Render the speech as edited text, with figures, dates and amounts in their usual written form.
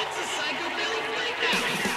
It's a Psychobilly Freakout!